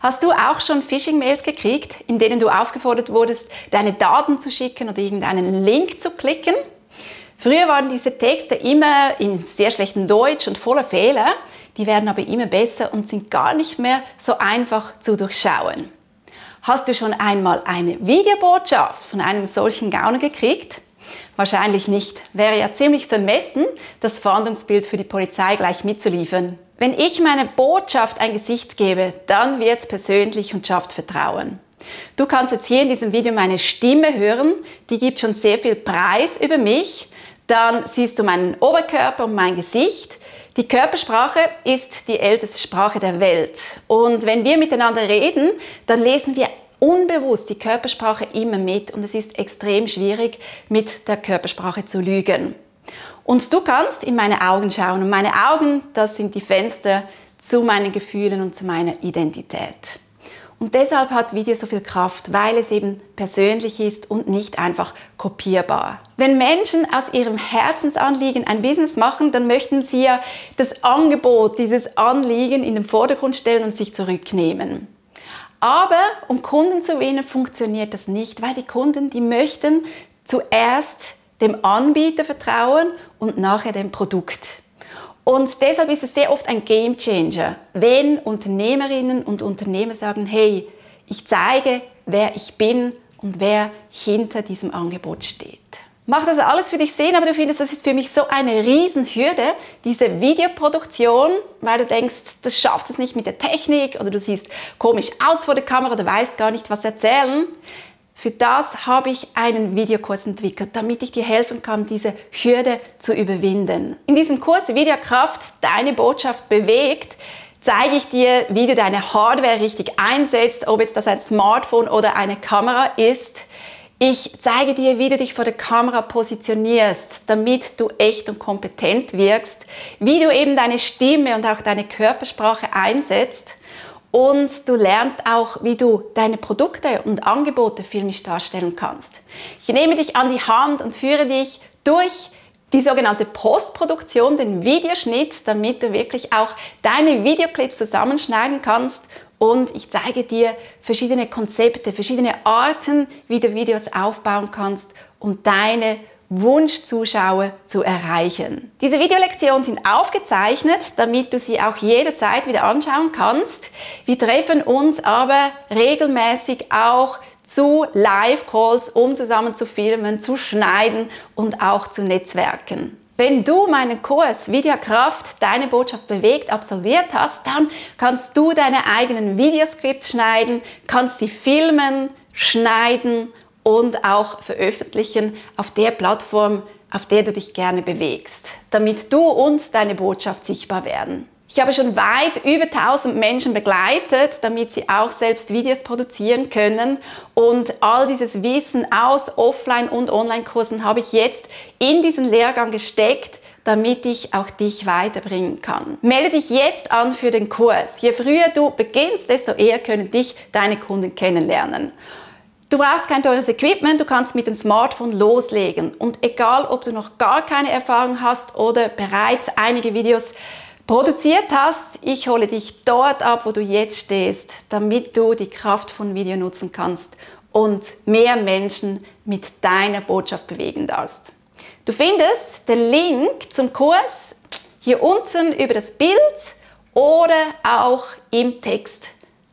Hast du auch schon Phishing-Mails gekriegt, in denen du aufgefordert wurdest, deine Daten zu schicken oder irgendeinen Link zu klicken? Früher waren diese Texte immer in sehr schlechtem Deutsch und voller Fehler. Die werden aber immer besser und sind gar nicht mehr so einfach zu durchschauen. Hast du schon einmal eine Videobotschaft von einem solchen Gauner gekriegt? Wahrscheinlich nicht. Wäre ja ziemlich vermessen, das Fahndungsbild für die Polizei gleich mitzuliefern. Wenn ich meiner Botschaft ein Gesicht gebe, dann wird es persönlich und schafft Vertrauen. Du kannst jetzt hier in diesem Video meine Stimme hören, die gibt schon sehr viel Preis über mich. Dann siehst du meinen Oberkörper und mein Gesicht. Die Körpersprache ist die älteste Sprache der Welt. Und wenn wir miteinander reden, dann lesen wir unbewusst die Körpersprache immer mit und es ist extrem schwierig, mit der Körpersprache zu lügen. Und du kannst in meine Augen schauen und meine Augen, das sind die Fenster zu meinen Gefühlen und zu meiner Identität. Und deshalb hat Video so viel Kraft, weil es eben persönlich ist und nicht einfach kopierbar. Wenn Menschen aus ihrem Herzensanliegen ein Business machen, dann möchten sie ja das Angebot, dieses Anliegen in den Vordergrund stellen und sich zurücknehmen. Aber um Kunden zu gewinnen, funktioniert das nicht, weil die Kunden, die möchten zuerst dem Anbieter vertrauen und nachher dem Produkt. Und deshalb ist es sehr oft ein Gamechanger, wenn Unternehmerinnen und Unternehmer sagen, hey, ich zeige, wer ich bin und wer hinter diesem Angebot steht. Mach das alles für dich sehen, aber du findest, das ist für mich so eine Riesenhürde, diese Videoproduktion, weil du denkst, das schaffst es nicht mit der Technik oder du siehst komisch aus vor der Kamera oder weißt gar nicht, was erzählen. Für das habe ich einen Videokurs entwickelt, damit ich dir helfen kann, diese Hürde zu überwinden. In diesem Kurs Video Hat Kraft, deine Botschaft bewegt, zeige ich dir, wie du deine Hardware richtig einsetzt, ob jetzt das ein Smartphone oder eine Kamera ist. Ich zeige dir, wie du dich vor der Kamera positionierst, damit du echt und kompetent wirkst, wie du eben deine Stimme und auch deine Körpersprache einsetzt. Und du lernst auch, wie du deine Produkte und Angebote filmisch darstellen kannst. Ich nehme dich an die Hand und führe dich durch die sogenannte Postproduktion, den Videoschnitt, damit du wirklich auch deine Videoclips zusammenschneiden kannst. Und ich zeige dir verschiedene Konzepte, verschiedene Arten, wie du Videos aufbauen kannst, um deine Wunschzuschauer zu erreichen. Diese Videolektionen sind aufgezeichnet, damit du sie auch jederzeit wieder anschauen kannst. Wir treffen uns aber regelmäßig auch zu Live-Calls, um zusammen zu filmen, zu schneiden und auch zu netzwerken. Wenn du meinen Kurs Video Hat Kraft, deine Botschaft bewegt, absolviert hast, dann kannst du deine eigenen Videoscripts schneiden, kannst sie filmen, schneiden und auch veröffentlichen auf der Plattform, auf der du dich gerne bewegst, damit du und deine Botschaft sichtbar werden. Ich habe schon weit über 1000 Menschen begleitet, damit sie auch selbst Videos produzieren können. Und all dieses Wissen aus Offline- und Online-Kursen habe ich jetzt in diesen Lehrgang gesteckt, damit ich auch dich weiterbringen kann. Melde dich jetzt an für den Kurs. Je früher du beginnst, desto eher können dich deine Kunden kennenlernen. Du brauchst kein teures Equipment, du kannst mit dem Smartphone loslegen. Und egal, ob du noch gar keine Erfahrung hast oder bereits einige Videos produziert hast, ich hole dich dort ab, wo du jetzt stehst, damit du die Kraft von Video nutzen kannst und mehr Menschen mit deiner Botschaft bewegen darfst. Du findest den Link zum Kurs hier unten über das Bild oder auch im Text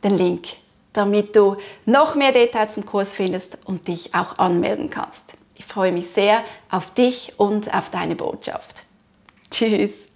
den Link, damit du noch mehr Details zum Kurs findest und dich auch anmelden kannst. Ich freue mich sehr auf dich und auf deine Botschaft. Tschüss!